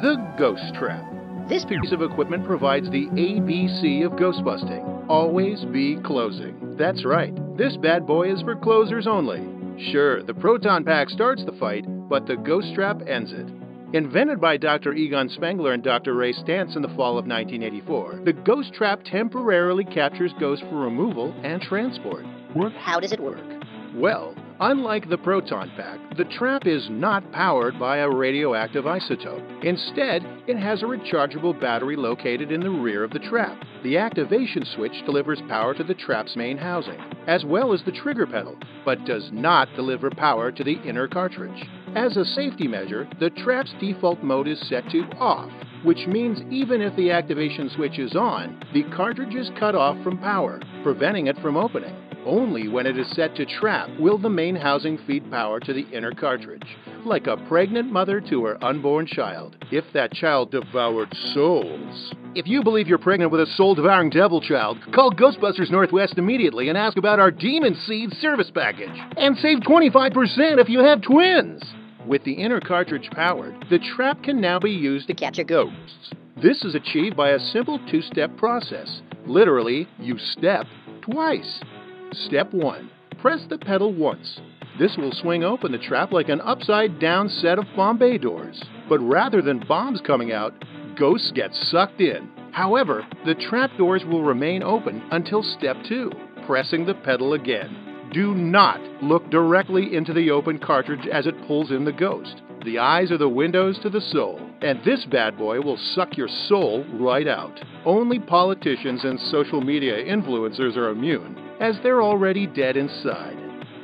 The Ghost Trap. This piece of equipment provides the ABC of ghost busting. Always be closing. That's right. This bad boy is for closers only. Sure, the proton pack starts the fight, but the ghost trap ends it. Invented by Dr. Egon Spengler and Dr. Ray Stantz in the fall of 1984, the ghost trap temporarily captures ghosts for removal and transport. How does it work? Well, unlike the proton pack, the trap is not powered by a radioactive isotope. Instead, it has a rechargeable battery located in the rear of the trap. The activation switch delivers power to the trap's main housing, as well as the trigger pedal, but does not deliver power to the inner cartridge. As a safety measure, the trap's default mode is set to off, which means even if the activation switch is on, the cartridge is cut off from power, preventing it from opening. Only when it is set to trap will the main housing feed power to the inner cartridge, like a pregnant mother to her unborn child, if that child devoured souls. If you believe you're pregnant with a soul-devouring devil child, call Ghostbusters Northwest immediately and ask about our Demon Seed service package. And save 25% if you have twins! With the inner cartridge powered, the trap can now be used to capture ghosts. This is achieved by a simple two-step process. Literally, you step twice. Step 1. Press the pedal once. This will swing open the trap like an upside-down set of Bombay doors. But rather than bombs coming out, ghosts get sucked in. However, the trap doors will remain open until Step 2. Pressing the pedal again. Do not look directly into the open cartridge as it pulls in the ghost. The eyes are the windows to the soul, and this bad boy will suck your soul right out. Only politicians and social media influencers are immune, as they're already dead inside.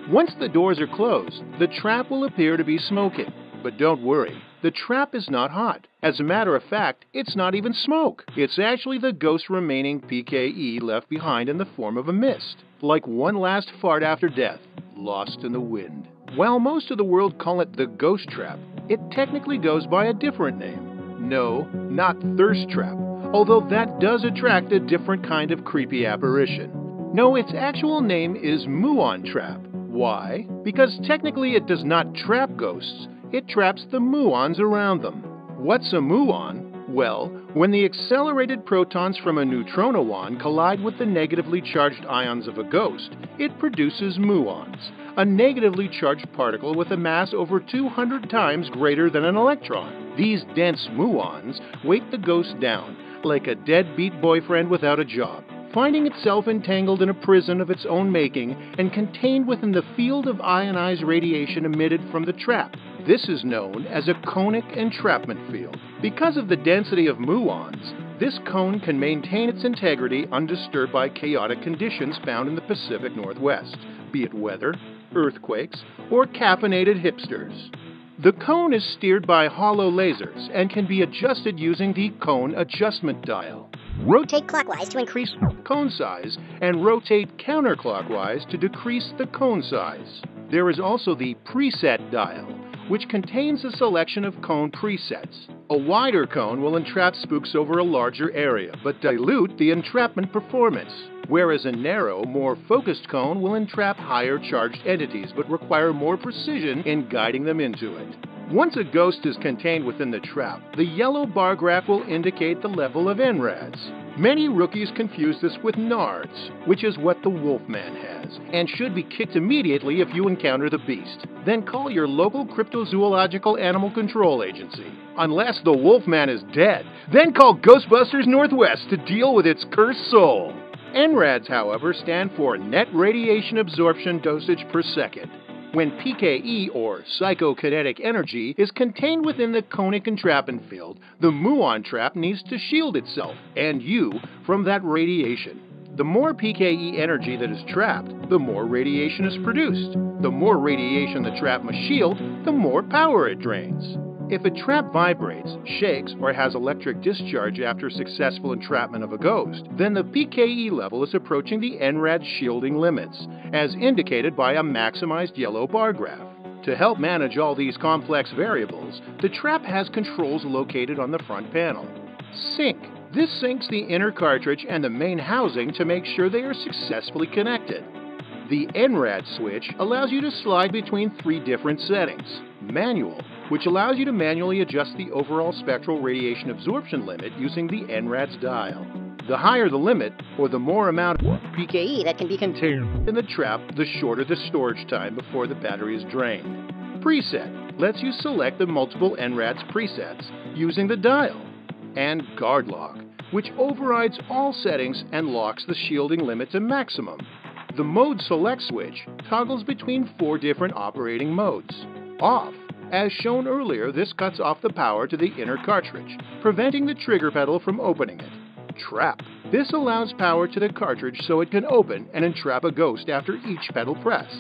Once the doors are closed, the trap will appear to be smoking. But don't worry, the trap is not hot. As a matter of fact, it's not even smoke. It's actually the ghost's remaining PKE left behind in the form of a mist. Like one last fart after death, lost in the wind. While most of the world call it the ghost trap, it technically goes by a different name. No, not thirst trap, although that does attract a different kind of creepy apparition. No, its actual name is muon trap. Why? Because technically it does not trap ghosts, it traps the muons around them. What's a muon? Well, when the accelerated protons from a neutrona wand collide with the negatively charged ions of a ghost, it produces muons, a negatively charged particle with a mass over 200 times greater than an electron. These dense muons weight the ghost down, like a deadbeat boyfriend without a job, finding itself entangled in a prison of its own making and contained within the field of ionized radiation emitted from the trap. This is known as a conic entrapment field. Because of the density of muons, this cone can maintain its integrity undisturbed by chaotic conditions found in the Pacific Northwest, be it weather, earthquakes, or caffeinated hipsters. The cone is steered by hollow lasers and can be adjusted using the cone adjustment dial. Rotate clockwise to increase cone size and rotate counterclockwise to decrease the cone size. There is also the preset dial, which contains a selection of cone presets. A wider cone will entrap spooks over a larger area, but dilute the entrapment performance, whereas a narrow, more focused cone will entrap higher charged entities, but require more precision in guiding them into it. Once a ghost is contained within the trap, the yellow bar graph will indicate the level of NRADS. Many rookies confuse this with NARDS, which is what the Wolfman has, and should be kicked immediately if you encounter the beast. Then call your local cryptozoological animal control agency. Unless the Wolfman is dead, then call Ghostbusters Northwest to deal with its cursed soul. NRADS, however, stand for Net Radiation Absorption Dosage per Second. When PKE, or psychokinetic energy, is contained within the conic entrapment field, the muon trap needs to shield itself, and you, from that radiation. The more PKE energy that is trapped, the more radiation is produced. The more radiation the trap must shield, the more power it drains. If a trap vibrates, shakes, or has electric discharge after successful entrapment of a ghost, then the PKE level is approaching the NRADS shielding limits, as indicated by a maximized yellow bar graph. To help manage all these complex variables, the trap has controls located on the front panel. Sync. This syncs the inner cartridge and the main housing to make sure they are successfully connected. The NRADS switch allows you to slide between three different settings: manual, which allows you to manually adjust the overall spectral radiation absorption limit using the NRADS dial. The higher the limit, or the more amount of PKE that can be contained in the trap, the shorter the storage time before the battery is drained. Preset lets you select the multiple NRADS presets using the dial, and guard lock, which overrides all settings and locks the shielding limit to maximum. The mode select switch toggles between 4 different operating modes. Off. As shown earlier, this cuts off the power to the inner cartridge, preventing the trigger pedal from opening it. Trap. This allows power to the cartridge so it can open and entrap a ghost after each pedal press.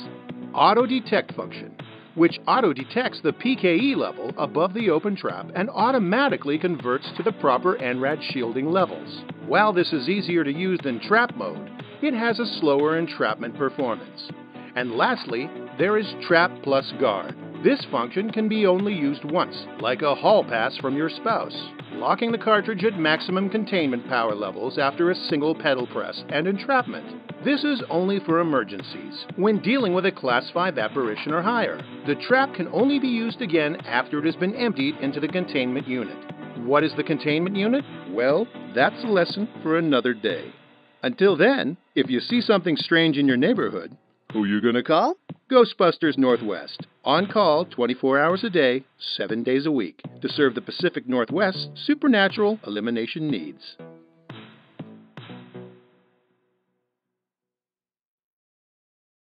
Auto detect function, which auto detects the PKE level above the open trap and automatically converts to the proper NRAD shielding levels. While this is easier to use than trap mode, it has a slower entrapment performance. And lastly, there is Trap Plus Guard. This function can be only used once, like a hall pass from your spouse, locking the cartridge at maximum containment power levels after a single pedal press and entrapment. This is only for emergencies, when dealing with a Class 5 apparition or higher. The trap can only be used again after it has been emptied into the containment unit. What is the containment unit? Well, that's a lesson for another day. Until then, if you see something strange in your neighborhood, who you gonna call? Ghostbusters Northwest, on call 24 hours a day, 7 days a week, to serve the Pacific Northwest's supernatural elimination needs.